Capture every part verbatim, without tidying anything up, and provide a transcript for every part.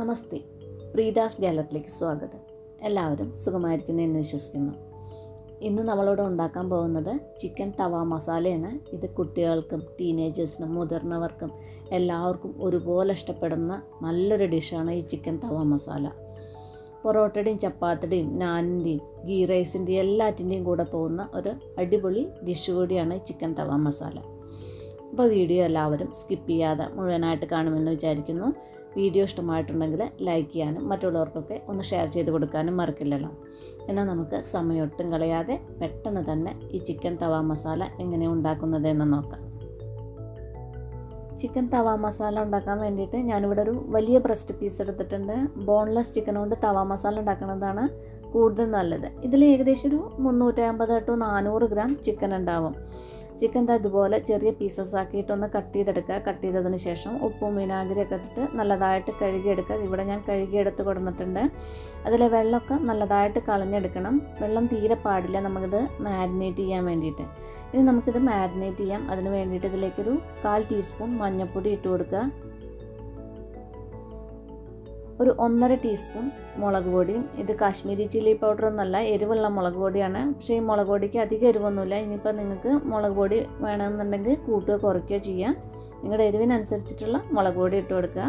നമസ്തേ, പ്രീദാസ് ഗാലറിലേക്ക് സ്വാഗതം. എല്ലാവരും സുഖമായിരിക്കുന്നു എന്ന് വിശ്വസിക്കുന്നു. ഇന്ന് നമ്മളോട് ഉണ്ടാക്കാൻ പോകുന്നത് ചിക്കൻ തവ മസാലയാണ്. ഇത് കുട്ടികൾക്കും ടീനേജേഴ്സിനും മുതിർന്നവർക്കും എല്ലാവർക്കും ഒരുപോലെ ഇഷ്ടപ്പെടുന്ന നല്ലൊരു ഡിഷാണ് ഈ ചിക്കൻ തവ മസാല. പൊറോട്ടയുടെയും ചപ്പാത്തിയുടെയും നാനിൻ്റെയും ഗീ റൈസിൻ്റെയും എല്ലാറ്റിൻ്റെയും കൂടെ പോകുന്ന ഒരു അടിപൊളി ഡിഷ് കൂടിയാണ് ചിക്കൻ തവ മസാല. അപ്പോൾ വീഡിയോ എല്ലാവരും സ്കിപ്പ് ചെയ്യാതെ മുഴുവനായിട്ട് കാണുമെന്ന് വിചാരിക്കുന്നു. വീഡിയോ ഇഷ്ടമായിട്ടുണ്ടെങ്കിൽ ലൈക്ക് ചെയ്യാനും മറ്റുള്ളവർക്കൊക്കെ ഒന്ന് ഷെയർ ചെയ്ത് കൊടുക്കാനും മറക്കില്ലല്ലോ. എന്നാൽ നമുക്ക് സമയം ഒട്ടും കളയാതെ പെട്ടെന്ന് തന്നെ ഈ ചിക്കൻ തവ മസാല എങ്ങനെ ഉണ്ടാക്കുന്നതെന്ന് നോക്കാം. ചിക്കൻ തവ മസാല ഉണ്ടാക്കാൻ വേണ്ടിയിട്ട് ഞാനിവിടെ ഒരു വലിയ ബ്രസ്റ്റ് പീസ് എടുത്തിട്ടുണ്ട്. ബോൺലെസ് ചിക്കൻ കൊണ്ട് തവ മസാല ഉണ്ടാക്കുന്നതാണ് കൂടുതൽ നല്ലത്. ഇതിൽ ഏകദേശം ഒരു മുന്നൂറ്റി അമ്പത് ടു നാനൂറ് ഗ്രാം ചിക്കൻ ഉണ്ടാവും. ചിക്കൻ ഇതുപോലെ ചെറിയ പീസസ് ആക്കിയിട്ടൊന്ന് കട്ട് ചെയ്തെടുക്കുക. കട്ട് ചെയ്തതിന് ശേഷം ഉപ്പും വിനാഗിരിയൊക്കെ ഇട്ടിട്ട് നല്ലതായിട്ട് കഴുകിയെടുക്കുക. ഇവിടെ ഞാൻ കഴുകിയെടുത്ത് കൊടുത്തിട്ടുണ്ട്. അതിലെ വെള്ളമൊക്കെ നല്ലതായിട്ട് കളഞ്ഞെടുക്കണം. വെള്ളം തീരെ പാടില്ല നമുക്കിത് മാരിനേറ്റ് ചെയ്യാൻ വേണ്ടിയിട്ട്. ഇനി നമുക്കിത് മാരിനേറ്റ് ചെയ്യാം. അതിന് വേണ്ടിയിട്ട് ഇതിലേക്കൊരു കാൽ ടീസ്പൂൺ മഞ്ഞൾപ്പൊടി ഇട്ട് കൊടുക്കുക. ഒരു ഒന്നര ടീസ്പൂൺ മുളക് പൊടിയും. ഇത് കാശ്മീരി ചില്ലി പൗഡറൊന്നുമല്ല, എരിവുള്ള മുളക് പൊടിയാണ്. പക്ഷേ ഈ മുളക് പൊടിക്ക് അധികം എരിവൊന്നുമില്ല. ഇനിയിപ്പോൾ നിങ്ങൾക്ക് മുളക് പൊടി വേണമെന്നുണ്ടെങ്കിൽ കൂട്ടുകയോ കുറയ്ക്കുകയോ ചെയ്യാം. നിങ്ങളുടെ എരിവിനനുസരിച്ചിട്ടുള്ള മുളക് പൊടി ഇട്ട് കൊടുക്കുക.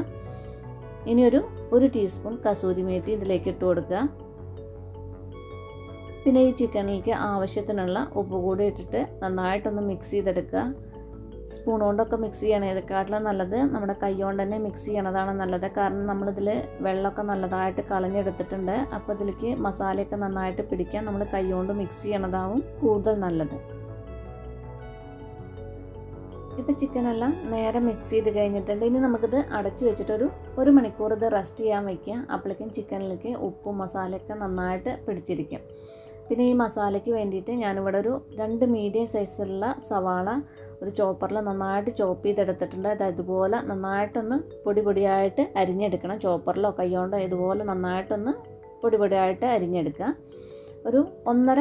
ഇനിയൊരു ഒരു ടീസ്പൂൺ കസൂരി മേത്തി ഇതിലേക്ക് ഇട്ട് കൊടുക്കുക. പിന്നെ ഈ ചിക്കനിലേക്ക് ആവശ്യത്തിനുള്ള ഉപ്പ് കൂടി ഇട്ടിട്ട് നന്നായിട്ടൊന്ന് മിക്സ് ചെയ്തെടുക്കുക. സ്പൂൺ കൊണ്ടൊക്കെ മിക്സ് ചെയ്യണം. ഇതിനെക്കാട്ടിലും നല്ലത് നമ്മുടെ കൈ കൊണ്ട് തന്നെ മിക്സ് ചെയ്യണതാണ് നല്ലത്. കാരണം നമ്മളിതിൽ വെള്ളമൊക്കെ നല്ലതായിട്ട് കളഞ്ഞെടുത്തിട്ടുണ്ട്. അപ്പോൾ ഇതിലേക്ക് മസാലയൊക്കെ നന്നായിട്ട് പിടിക്കാൻ നമ്മൾ കൈ കൊണ്ട് മിക്സ് ചെയ്യണതാവും കൂടുതൽ നല്ലത്. ഇപ്പോൾ ചിക്കനെല്ലാം നേരെ മിക്സ് ചെയ്ത് കഴിഞ്ഞിട്ടുണ്ട്. ഇനി നമുക്കിത് അടച്ചു വെച്ചിട്ടൊരു ഒരു മണിക്കൂർ ഇത് റെസ്റ്റ് ചെയ്യാൻ വയ്ക്കുക. അപ്പോഴേക്കും ചിക്കനിലേക്ക് ഉപ്പും മസാലയൊക്കെ നന്നായിട്ട് പിടിച്ചിരിക്കും. പിന്നെ ഈ മസാലയ്ക്ക് വേണ്ടിയിട്ട് ഞാനിവിടെ ഒരു രണ്ട് മീഡിയം സൈസിലുള്ള സവാള ഒരു ചോപ്പറിൽ നന്നായിട്ട് ചോപ്പ് ചെയ്തെടുത്തിട്ടുണ്ട്. അത് ഇതുപോലെ നന്നായിട്ടൊന്ന് പൊടി പൊടിയായിട്ട് അരിഞ്ഞെടുക്കണം. ചോപ്പറിലോ കൈകൊണ്ടോ ഇതുപോലെ നന്നായിട്ടൊന്ന് പൊടി പൊടിയായിട്ട് അരിഞ്ഞെടുക്കുക. ഒരു ഒന്നര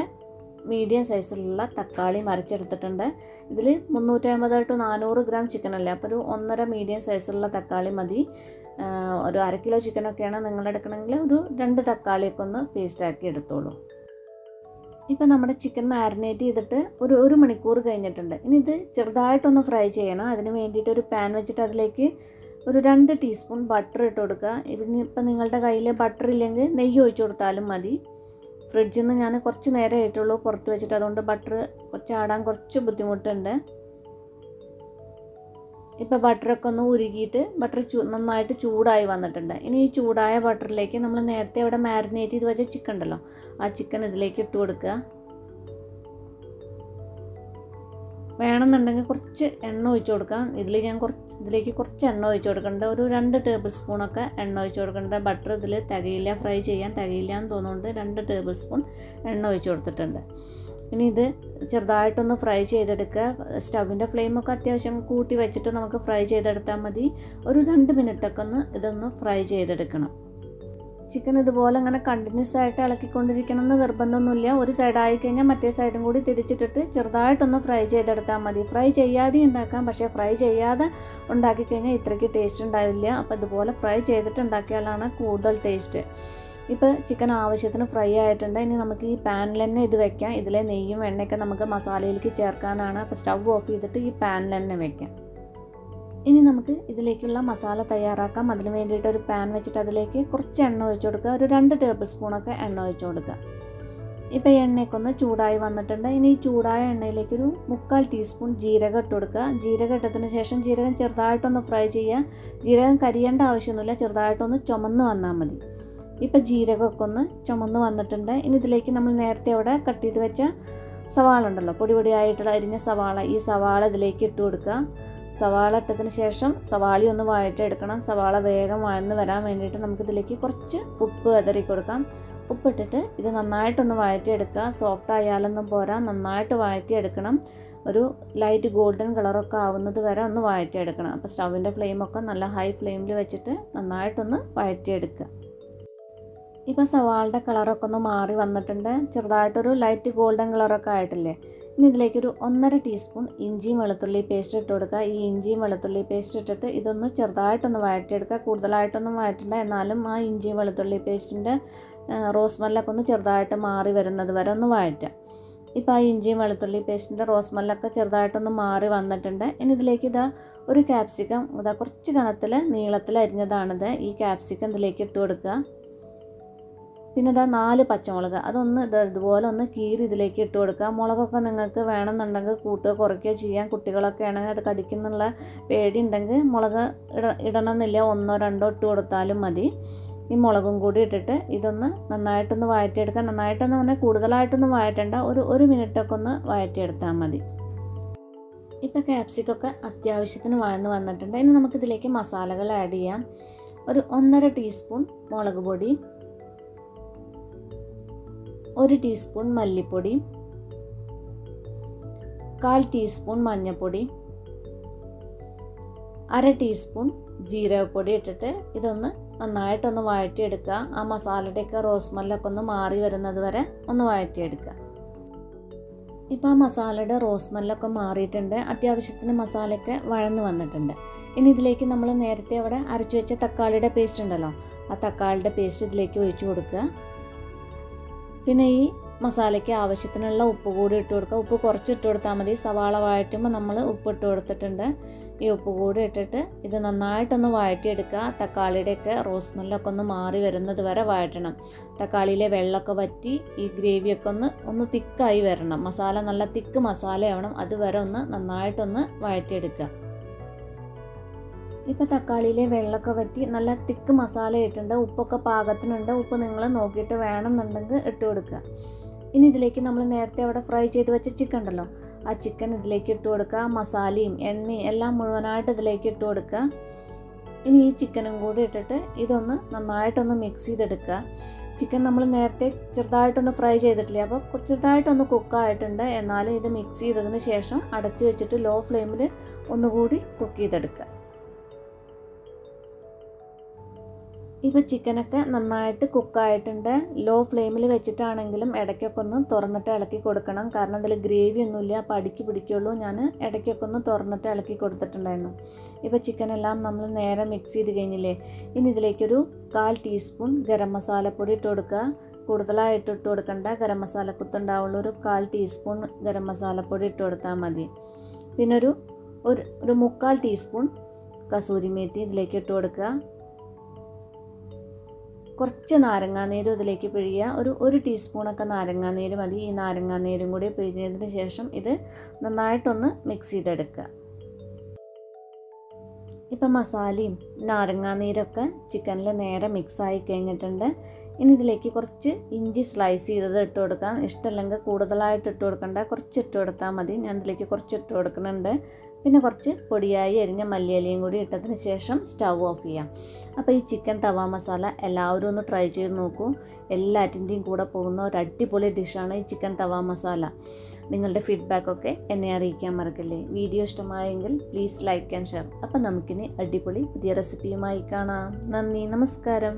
മീഡിയം സൈസിലുള്ള തക്കാളി അരച്ചെടുത്തിട്ടുണ്ട്. ഇതിൽ മുന്നൂറ്റി അമ്പത് ടു നാനൂറ് ഗ്രാം ചിക്കനല്ലേ, അപ്പോൾ ഒരു ഒന്നര മീഡിയം സൈസിലുള്ള തക്കാളി മതി. ഒരു അര കിലോ ചിക്കനൊക്കെയാണ് നിങ്ങളെടുക്കണമെങ്കിൽ ഒരു രണ്ട് തക്കാളിയൊക്കെ ഒന്ന് പേസ്റ്റാക്കി എടുത്തോളൂ. ഇപ്പോൾ നമ്മുടെ ചിക്കൻ മാരിനേറ്റ് ചെയ്തിട്ട് ഒരു ഒരു മണിക്കൂർ കഴിഞ്ഞിട്ടുണ്ട്. ഇനി ഇത് ചെറുതായിട്ടൊന്ന് ഫ്രൈ ചെയ്യണം. അതിന് വേണ്ടിയിട്ട് ഒരു പാൻ വെച്ചിട്ട് അതിലേക്ക് ഒരു രണ്ട് ടീസ്പൂൺ ബട്ടർ ഇട്ട് കൊടുക്കുക. ഇപ്പം നിങ്ങളുടെ കയ്യിൽ ബട്ടർ ഇല്ലെങ്കിൽ നെയ്യ് ഒഴിച്ചു കൊടുത്താലും മതി. ഫ്രിഡ്ജിൽ നിന്ന് ഞാൻ കുറച്ച് നേരം ആയിട്ടുള്ളൂ പുറത്ത് വെച്ചിട്ട്, അതുകൊണ്ട് ബട്ടർ ചാടാൻ കുറച്ച് ബുദ്ധിമുട്ടുണ്ട്. ഇപ്പോൾ ബട്ടറൊക്കെ ഒന്ന് ഉരുകിയിട്ട് ബട്ടർ ചൂ നന്നായിട്ട് ചൂടായി വന്നിട്ടുണ്ട്. ഇനി ഈ ചൂടായ ബട്ടറിലേക്ക് നമ്മൾ നേരത്തെ ഇവിടെ മാരിനേറ്റ് ചെയ്ത് വെച്ച ചിക്കൻ ഉണ്ടല്ലോ, ആ ചിക്കൻ ഇതിലേക്ക് ഇട്ട് കൊടുക്കുക. വേണമെന്നുണ്ടെങ്കിൽ കുറച്ച് എണ്ണ ഒഴിച്ചു കൊടുക്കാം. ഇതിൽ ഞാൻ കുറച്ച് ഇതിലേക്ക് കുറച്ച് എണ്ണ ഒഴിച്ചു കൊടുക്കേണ്ട, ഒരു രണ്ട് ടേബിൾ സ്പൂണൊക്കെ എണ്ണ ഒഴിച്ചു കൊടുക്കേണ്ട. ബട്ടർ ഇതിൽ തികയില്ല, ഫ്രൈ ചെയ്യാൻ തികയില്ല എന്ന് തോന്നുന്നുണ്ട്. രണ്ട് ടേബിൾ സ്പൂൺ എണ്ണ ഒഴിച്ചു കൊടുത്തിട്ടുണ്ട്. ഇനി ഇത് ചെറുതായിട്ടൊന്ന് ഫ്രൈ ചെയ്തെടുക്കുക. സ്റ്റൗവിൻ്റെ ഫ്ലെയിമൊക്കെ അത്യാവശ്യം കൂട്ടി വെച്ചിട്ട് നമുക്ക് ഫ്രൈ ചെയ്തെടുത്താൽ മതി. ഒരു രണ്ട് മിനിറ്റൊക്കെ ഒന്ന് ഇതൊന്ന് ഫ്രൈ ചെയ്തെടുക്കണം. ചിക്കൻ ഇതുപോലെ അങ്ങനെ കണ്ടിന്യൂസ് ആയിട്ട് ഇളക്കിക്കൊണ്ടിരിക്കണം എന്ന് നിർബന്ധമൊന്നുമില്ല. ഒരു സൈഡായി കഴിഞ്ഞാൽ മറ്റേ സൈഡും കൂടി തിരിച്ചിട്ടിട്ട് ചെറുതായിട്ടൊന്ന് ഫ്രൈ ചെയ്തെടുത്താൽ മതി. ഫ്രൈ ചെയ്യാതെ ഉണ്ടാക്കാം, പക്ഷേ ഫ്രൈ ചെയ്യാതെ ഉണ്ടാക്കിക്കഴിഞ്ഞാൽ ഇത്രയ്ക്ക് ടേസ്റ്റ് ഉണ്ടാവില്ല. അപ്പോൾ ഇതുപോലെ ഫ്രൈ ചെയ്തിട്ട് ഉണ്ടാക്കിയാലാണ് കൂടുതൽ ടേസ്റ്റ്. ഇപ്പോൾ ചിക്കൻ ആവശ്യത്തിന് ഫ്രൈ ആയിട്ടുണ്ട്. ഇനി നമുക്ക് ഈ പാനിൽ തന്നെ ഇത് വെക്കാം. ഇതിലെ നെയ്യും എണ്ണയൊക്കെ നമുക്ക് മസാലയിലേക്ക് ചേർക്കാനാണ്. അപ്പോൾ സ്റ്റൗ ഓഫ് ചെയ്തിട്ട് ഈ പാനിൽ തന്നെ വെക്കാം. ഇനി നമുക്ക് ഇതിലേക്കുള്ള മസാല തയ്യാറാക്കാം. അതിന് വേണ്ടിയിട്ട് ഒരു പാൻ വെച്ചിട്ട് അതിലേക്ക് കുറച്ച് എണ്ണ ഒഴിച്ചു കൊടുക്കുക. ഒരു രണ്ട് ടേബിൾ സ്പൂണൊക്കെ എണ്ണ ഒഴിച്ചു കൊടുക്കുക. ഇപ്പോൾ എണ്ണയൊക്കെ ഒന്ന് ചൂടായി വന്നിട്ടുണ്ട്. ഇനി ഈ ചൂടായ എണ്ണയിലേക്കൊരു മുക്കാൽ ടീസ്പൂൺ ജീരകം ഇട്ട് കൊടുക്കുക. ജീരകം ഇട്ടതിന് ശേഷം ജീരകം ചെറുതായിട്ടൊന്ന് ഫ്രൈ ചെയ്യുക. ജീരകം കരിയേണ്ട ആവശ്യമൊന്നുമില്ല, ചെറുതായിട്ടൊന്ന് ചുമന്ന് വന്നാൽ മതി. ഇപ്പോൾ ജീരകമൊക്കെ ഒന്ന് ചുമന്ന് വന്നിട്ടുണ്ട്. ഇനി ഇതിലേക്ക് നമ്മൾ നേരത്തെ അവിടെ കട്ട് ചെയ്ത് വെച്ച സവാള ഉണ്ടല്ലോ, പൊടി പൊടിയായിട്ടുള്ള അരിഞ്ഞ സവാള, ഈ സവാള ഇതിലേക്ക് ഇട്ട് കൊടുക്കുക. സവാള ഇട്ടതിന് ശേഷം സവാളി ഒന്ന് വഴറ്റിയെടുക്കണം. സവാള വേഗം വഴന്ന് വരാൻ വേണ്ടിയിട്ട് നമുക്കിതിലേക്ക് കുറച്ച് ഉപ്പ് വിതറി കൊടുക്കാം. ഉപ്പിട്ടിട്ട് ഇത് നന്നായിട്ടൊന്ന് വഴറ്റിയെടുക്കുക. സോഫ്റ്റ് ആയാലൊന്നും പോരാ, നന്നായിട്ട് വഴറ്റിയെടുക്കണം. ഒരു ലൈറ്റ് ഗോൾഡൻ കളറൊക്കെ ആവുന്നത് വരെ ഒന്ന് വഴറ്റിയെടുക്കണം. അപ്പോൾ സ്റ്റൗവിൻ്റെ ഫ്ലെയിമൊക്കെ നല്ല ഹൈ ഫ്ലെയിമിൽ വെച്ചിട്ട് നന്നായിട്ടൊന്ന് വഴറ്റിയെടുക്കുക. ഇപ്പോൾ സവാളുടെ കളറൊക്കെ ഒന്ന് മാറി വന്നിട്ടുണ്ട്. ചെറുതായിട്ടൊരു ലൈറ്റ് ഗോൾഡൻ കളറൊക്കെ ആയിട്ടില്ലേ, ഇനി ഇതിലേക്കൊരു ഒന്നര ടീസ്പൂൺ ഇഞ്ചിയും വെളുത്തുള്ളി പേസ്റ്റ് ഇട്ട് കൊടുക്കുക. ഈ ഇഞ്ചിയും വെളുത്തുള്ളി പേസ്റ്റ് ഇട്ടിട്ട് ഇതൊന്ന് ചെറുതായിട്ടൊന്ന് വഴറ്റിയെടുക്കുക. കൂടുതലായിട്ടൊന്നും വഴറ്റണ്ട, എന്നാലും ആ ഇഞ്ചിയും വെളുത്തുള്ളി പേസ്റ്റിൻ്റെ റോസ് സ്മെല്ലൊക്കെ ഒന്ന് ചെറുതായിട്ട് മാറി വരുന്നത് വരെ ഒന്ന് വഴറ്റാം. ഇപ്പോൾ ആ ഇഞ്ചിയും വെളുത്തുള്ളി പേസ്റ്റിൻ്റെ റോസ് സ്മെല്ലൊക്കെ ചെറുതായിട്ടൊന്ന് മാറി വന്നിട്ടുണ്ട്. ഇനി ഇതിലേക്ക് ഇതാ ഒരു ക്യാപ്സിക്കം, ഇതാ കുറച്ച് കനത്തിൽ നീളത്തിൽ അരിഞ്ഞതാണിത്, ഈ ക്യാപ്സിക്കം ഇതിലേക്ക് ഇട്ട് കൊടുക്കുക. പിന്നെ ഇതാ നാല് പച്ചമുളക്, അതൊന്ന് ഇതുപോലെ ഒന്ന് കീറി ഇതിലേക്ക് ഇട്ട് കൊടുക്കുക. മുളകൊക്കെ നിങ്ങൾക്ക് വേണമെന്നുണ്ടെങ്കിൽ കൂട്ടുകയോ കുറയ്ക്കുകയോ ചെയ്യാം. കുട്ടികളൊക്കെ ആണെങ്കിൽ അത് കടിക്കുന്നുള്ള പേടി ഉണ്ടെങ്കിൽ മുളക് ഇട ഇടണമെന്നില്ല ഒന്നോ രണ്ടോ ഇട്ട് കൊടുത്താലും മതി. ഈ മുളകും കൂടി ഇട്ടിട്ട് ഇതൊന്ന് നന്നായിട്ടൊന്ന് വഴറ്റിയെടുക്കുക. നന്നായിട്ടൊന്ന് പറഞ്ഞാൽ കൂടുതലായിട്ടൊന്നും വഴറ്റേണ്ട, ഒരു ഒരു മിനിറ്റൊക്കെ ഒന്ന് വഴറ്റിയെടുത്താൽ മതി. ഇപ്പോൾ ക്യാപ്സിക്കൊക്കെ അത്യാവശ്യത്തിന് വഴന്ന് വന്നിട്ടുണ്ട്. ഇനി നമുക്കിതിലേക്ക് മസാലകൾ ആഡ് ചെയ്യാം. ഒരു ഒന്നര ടീസ്പൂൺ മുളക് പൊടി, ഒരു ടീസ്പൂൺ മല്ലിപ്പൊടി, കാൽ ടീസ്പൂൺ മഞ്ഞൾപ്പൊടി, അര ടീസ്പൂൺ ജീരകപ്പൊടി ഇട്ടിട്ട് ഇതൊന്ന് നന്നായിട്ടൊന്ന് വഴറ്റിയെടുക്കുക. ആ മസാലയുടെയൊക്കെ റോസ് സ്മെല്ലൊക്കെ ഒന്ന് മാറി വരുന്നത് വരെ ഒന്ന് വഴറ്റിയെടുക്കുക. ഇപ്പോൾ ആ മസാലയുടെ റോസ് സ്മെല്ലൊക്കെ മാറിയിട്ടുണ്ട്, അത്യാവശ്യത്തിന് മസാലയൊക്കെ വഴന്ന് വന്നിട്ടുണ്ട്. ഇനി ഇതിലേക്ക് നമ്മൾ നേരത്തെ അവിടെ അരച്ചു വെച്ച തക്കാളിയുടെ പേസ്റ്റ് ഉണ്ടല്ലോ, ആ തക്കാളിയുടെ പേസ്റ്റ് ഇതിലേക്ക് ഒഴിച്ചു കൊടുക്കുക. പിന്നെ ഈ മസാലയ്ക്ക് ആവശ്യത്തിനുള്ള ഉപ്പ് കൂടി ഇട്ട് കൊടുക്കുക. ഉപ്പ് കുറച്ചിട്ട് കൊടുത്താൽ മതി, സവാള വഴറ്റുമ്പോൾ നമ്മൾ ഉപ്പിട്ട് കൊടുത്തിട്ടുണ്ട്. ഈ ഉപ്പ് കൂടി ഇട്ടിട്ട് ഇത് നന്നായിട്ടൊന്ന് വഴറ്റിയെടുക്കുക. തക്കാളിയുടെയൊക്കെ റോസ് സ്മെല്ലൊക്കെ ഒന്ന് മാറി വരുന്നത് വരെ വഴറ്റണം. തക്കാളിയിലെ വെള്ളമൊക്കെ വറ്റി ഈ ഗ്രേവിയൊക്കെ ഒന്ന് ഒന്ന് തിക്കായി വരണം. മസാല നല്ല തിക്ക് മസാലയാവണം, അതുവരെ ഒന്ന് നന്നായിട്ടൊന്ന് വഴറ്റിയെടുക്കുക. ഇപ്പോൾ തക്കാളിയിലെ വെള്ളമൊക്കെ വറ്റി നല്ല തിക്ക് മസാല ഇട്ടിട്ടുണ്ട്. ഉപ്പൊക്കെ പാകത്തിനുണ്ട്, ഉപ്പ് നിങ്ങൾ നോക്കിയിട്ട് വേണമെന്നുണ്ടെങ്കിൽ ഇട്ട് കൊടുക്കുക. ഇനി ഇതിലേക്ക് നമ്മൾ നേരത്തെ അവിടെ ഫ്രൈ ചെയ്ത് വെച്ച ചിക്കൻ ഉണ്ടല്ലോ, ആ ചിക്കൻ ഇതിലേക്ക് ഇട്ട് കൊടുക്കുക. മസാലയും എണ്ണയും എല്ലാം മുഴുവനായിട്ട് ഇതിലേക്ക് ഇട്ട് കൊടുക്കുക. ഇനി ഈ ചിക്കനും കൂടി ഇട്ടിട്ട് ഇതൊന്ന് നന്നായിട്ടൊന്ന് മിക്സ് ചെയ്തെടുക്കുക. ചിക്കൻ നമ്മൾ നേരത്തെ ചെറുതായിട്ടൊന്ന് ഫ്രൈ ചെയ്തിട്ടില്ല, അപ്പോൾ ചെറുതായിട്ടൊന്ന് കുക്കായിട്ടുണ്ട്. എന്നാലും ഇത് മിക്സ് ചെയ്തതിന് ശേഷം അടച്ചു വെച്ചിട്ട് ലോ ഫ്ലെയിമിൽ ഒന്നുകൂടി കുക്ക് ചെയ്തെടുക്കുക. ഇപ്പോൾ ചിക്കനൊക്കെ നന്നായിട്ട് കുക്കായിട്ടുണ്ട്. ലോ ഫ്ലെയിമിൽ വെച്ചിട്ടാണെങ്കിലും ഇടയ്ക്കൊക്കെ ഒന്ന് തുറന്നിട്ട് ഇളക്കി കൊടുക്കണം, കാരണം അതിൽ ഗ്രേവി ഒന്നുമില്ല, അപ്പോൾ അടിക്ക് പിടിക്കുള്ളൂ. ഞാൻ ഇടയ്ക്കൊക്കെ ഒന്ന് തുറന്നിട്ട് ഇളക്കി കൊടുത്തിട്ടുണ്ടായിരുന്നു. ഇപ്പോൾ ചിക്കനെല്ലാം നമ്മൾ നേരെ മിക്സ് ചെയ്ത് കഴിഞ്ഞില്ലേ. ഇനി ഇതിലേക്കൊരു കാൽ ടീസ്പൂൺ ഗരം മസാലപ്പൊടി ഇട്ട് കൊടുക്കുക. കൂടുതലായിട്ട് ഇട്ട് കൊടുക്കേണ്ട, ഗരം മസാലക്കുത്തുണ്ടാവുള്ളൂ. ഒരു കാൽ ടീസ്പൂൺ ഗരം മസാലപ്പൊടി ഇട്ട് കൊടുത്താൽ മതി. പിന്നെ ഒരു ഒരു മുക്കാൽ ടീസ്പൂൺ കസൂരിമേത്തി ഇതിലേക്ക് ഇട്ട് കൊടുക്കുക. കുറച്ച് നാരങ്ങാനീര് ഇതിലേക്ക് പിഴിയുക. ഒരു ഒരു ടീസ്പൂണൊക്കെ നാരങ്ങാനീര് മതി. ഈ നാരങ്ങാനീരും കൂടി പിഴിഞ്ഞതിന് ശേഷം ഇത് നന്നായിട്ടൊന്ന് മിക്സ് ചെയ്തെടുക്കുക. ഇപ്പം മസാലയും നാരങ്ങാനീരൊക്കെ ചിക്കനിൽ നേരെ മിക്സായി കഴിഞ്ഞിട്ടുണ്ട്. ഇനി ഇതിലേക്ക് കുറച്ച് ഇഞ്ചി സ്ലൈസ് ചെയ്തത് ഇട്ട് കൊടുക്കാം. ഇഷ്ടമല്ലെങ്കിൽ കൂടുതലായിട്ട് ഇട്ട് കൊടുക്കണ്ട, കുറച്ച് ഇട്ട് കൊടുത്താൽ മതി. ഞാൻ ഇതിലേക്ക് കുറച്ച് ഇട്ട് കൊടുക്കുന്നുണ്ട്. പിന്നെ കുറച്ച് പൊടിയായി അരിഞ്ഞ മല്ലിയിലയും കൂടി ഇട്ടതിന് ശേഷം സ്റ്റവ് ഓഫ് ചെയ്യാം. അപ്പോൾ ഈ ചിക്കൻ തവ മസാല എല്ലാവരും ഒന്ന് ട്രൈ ചെയ്ത് നോക്കൂ. എല്ലാറ്റിൻ്റെയും കൂടെ പോകുന്ന ഒരു അടിപൊളി ഡിഷാണ് ഈ ചിക്കൻ തവ മസാല. നിങ്ങളുടെ ഫീഡ്ബാക്കൊക്കെ എന്നെ അറിയിക്കാൻ മറക്കല്ലേ. വീഡിയോ ഇഷ്ടമായെങ്കിൽ പ്ലീസ് ലൈക്ക് ആൻഡ് ഷെയർ. അപ്പോൾ നമുക്കിനി അടിപൊളി പുതിയ റെസിപ്പിയുമായി കാണാം. നന്ദി, നമസ്കാരം.